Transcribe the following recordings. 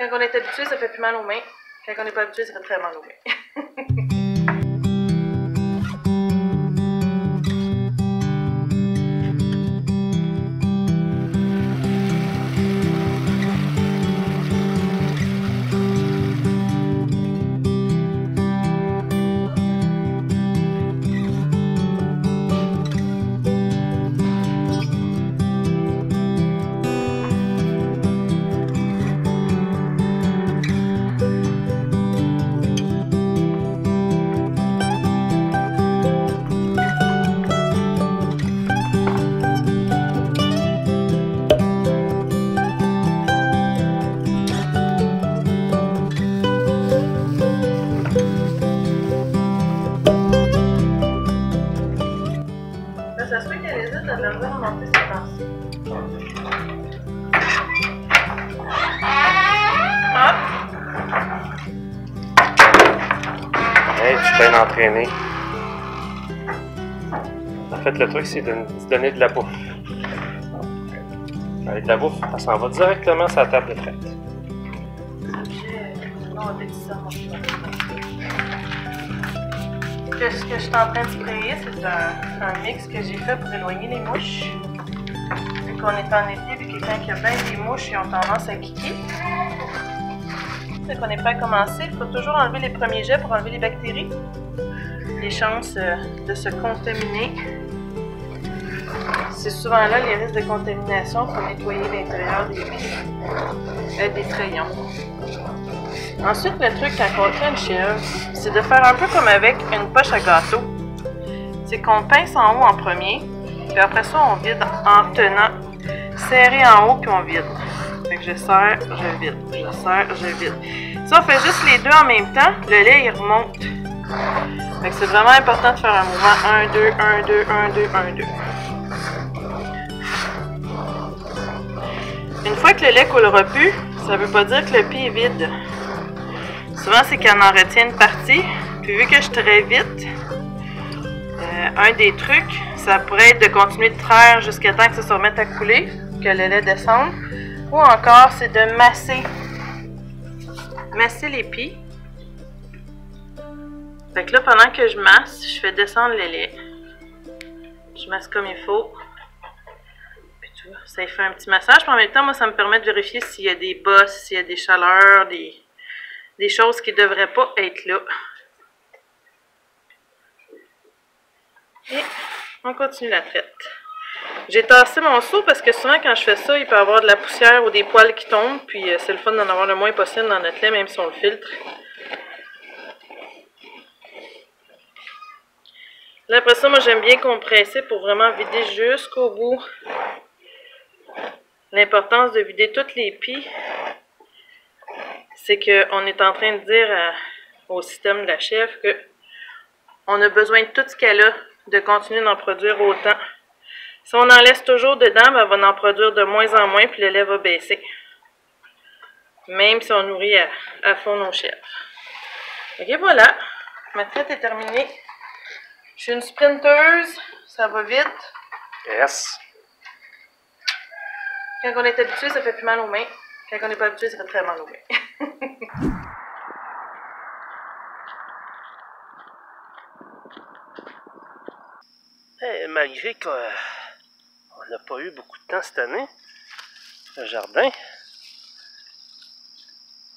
Quand on est habitué, ça fait plus mal aux mains. Quand on n'est pas habitué, ça fait très mal aux mains. Entraîner. En fait, le truc, c'est de se donner de la bouffe. Avec de la bouffe, ça s'en va directement sur la table de traite. Ce que je suis en train de créer, c'est un mix que j'ai fait pour éloigner les mouches. Vu qu'on est en été, vu que quand il y a bien des mouches, ils ont tendance à piquer. Qu'on n'est pas commencé, il faut toujours enlever les premiers jets pour enlever les bactéries. Les chances de se contaminer, c'est souvent là les risques de contamination pour nettoyer l'intérieur des crayons. Ensuite, le truc quand on crée une chèvre, c'est de faire un peu comme avec une poche à gâteau. C'est qu'on pince en haut en premier, puis après ça on vide en tenant serré en haut puis on vide. Fait que je serre, je vide, je serre, je vide. Si on fait juste les deux en même temps, le lait il remonte. Fait que c'est vraiment important de faire un mouvement 1, 2, 1, 2, 1, 2, 1, 2. Une fois que le lait coulera plus, ça veut pas dire que le pied est vide. Souvent c'est qu'on en retient une partie, puis vu que je traite vite, un des trucs, ça pourrait être de continuer de traire jusqu'à temps que ça se remette à couler, que le lait descende. Ou encore, c'est de masser les pieds. Fait que là, pendant que je masse, je fais descendre le lait. Je masse comme il faut. Puis tu vois, ça fait un petit massage. Puis en même temps, moi, ça me permet de vérifier s'il y a des bosses, s'il y a des chaleurs, des choses qui ne devraient pas être là. Et on continue la traite. J'ai tassé mon seau parce que souvent quand je fais ça, il peut y avoir de la poussière ou des poils qui tombent. Puis c'est le fun d'en avoir le moins possible dans notre lait, même si on le filtre. Là, après ça, moi j'aime bien compresser pour vraiment vider jusqu'au bout. L'importance de vider toutes les pies, c'est qu'on est en train de dire au système de la chèvre qu'on a besoin de tout ce qu'elle a, de continuer d'en produire autant. Si on en laisse toujours dedans, ben, on va en produire de moins en moins, puis le lait va baisser. Même si on nourrit à fond nos chèvres. Ok, voilà. Ma traite est terminée. Je suis une sprinteuse. Ça va vite. Yes. Quand on est habitué, ça fait plus mal aux mains. Quand on n'est pas habitué, ça fait très mal aux mains. Malgré qu'on n'a pas eu beaucoup de temps cette année, le jardin,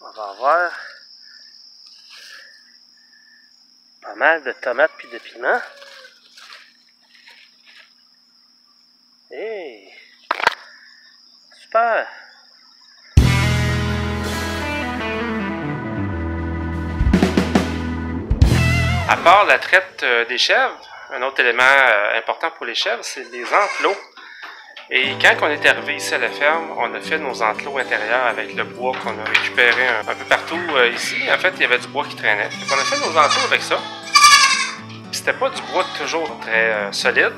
on va avoir pas mal de tomates puis de piments. Hey! Super! À part la traite des chèvres, un autre élément important pour les chèvres, c'est les enclos. Et quand on est arrivé ici à la ferme, on a fait nos enclos intérieurs avec le bois qu'on a récupéré un peu partout ici. En fait, il y avait du bois qui traînait. Donc, on a fait nos enclos avec ça. C'était pas du bois toujours très solide.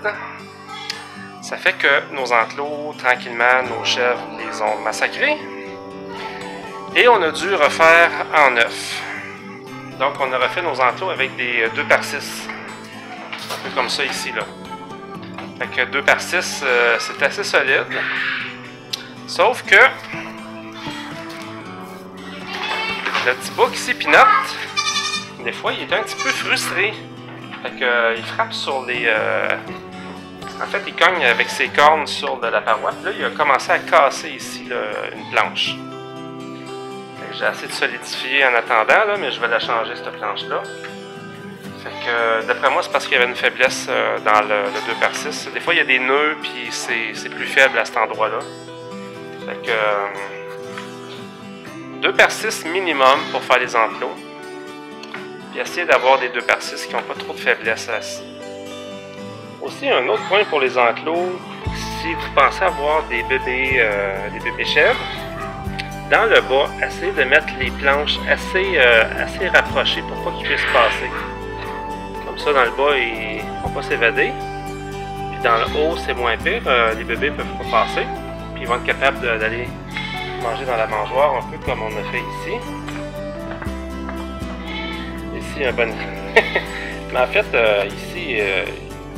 Ça fait que nos enclos, tranquillement, nos chèvres les ont massacrés. Et on a dû refaire en neuf. Donc, on a refait nos enclos avec des 2 par 6. Un peu comme ça ici là. Fait que 2 par 6 c'est assez solide. Sauf que Le petit bouc ici, Peanut, des fois il est un petit peu frustré. Fait que, il frappe sur les... En fait, il cogne avec ses cornes sur de la paroi. Là, il a commencé à casser ici là, une planche. J'ai assez de solidifier en attendant, là, mais je vais la changer, cette planche-là. Fait que, d'après moi, c'est parce qu'il y avait une faiblesse dans le 2x6. Des fois, il y a des nœuds, puis c'est plus faible à cet endroit-là. Fait que... 2x6 minimum pour faire les enclos. Puis essayer d'avoir des 2x6 qui n'ont pas trop de faiblesse à ça. Aussi, un autre point pour les enclos, si vous pensez avoir des bébés chèvres, dans le bas, essayez de mettre les planches assez rapprochées pour pas qu'ils puissent passer. Comme ça, dans le bas, ils ne vont pas s'évader. Puis dans le haut, c'est moins pire, les bébés ne peuvent pas passer. Puis ils vont être capables d'aller manger dans la mangeoire, un peu comme on a fait ici. Ici, un bon... Mais en fait, ici,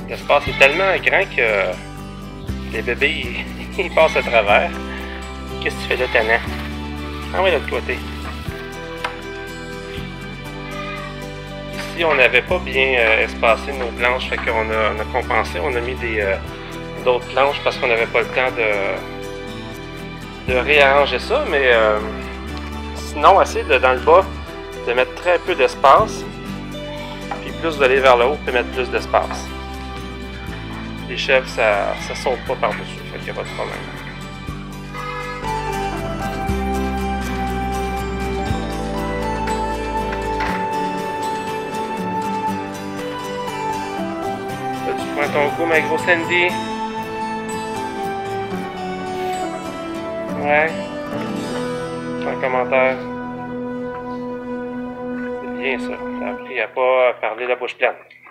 l'espace est tellement grand que les bébés, ils passent à travers. Qu'est-ce que tu fais là, Tana? Ah oui, de l'autre côté. Ici, on n'avait pas bien espacé nos planches, fait qu'on a compensé, on a mis d'autres planches parce qu'on n'avait pas le temps de réarranger ça, mais sinon, assez dans le bas, de mettre très peu d'espace, puis plus d'aller vers le haut, puis mettre plus d'espace. Les chèvres, ça saute pas par-dessus, fait qu'il n'y a pas de problème. Prends ton coup, ma grosse Sandy. Ouais. Un commentaire. C'est bien ça. T'as appris à pas parler la bouche pleine.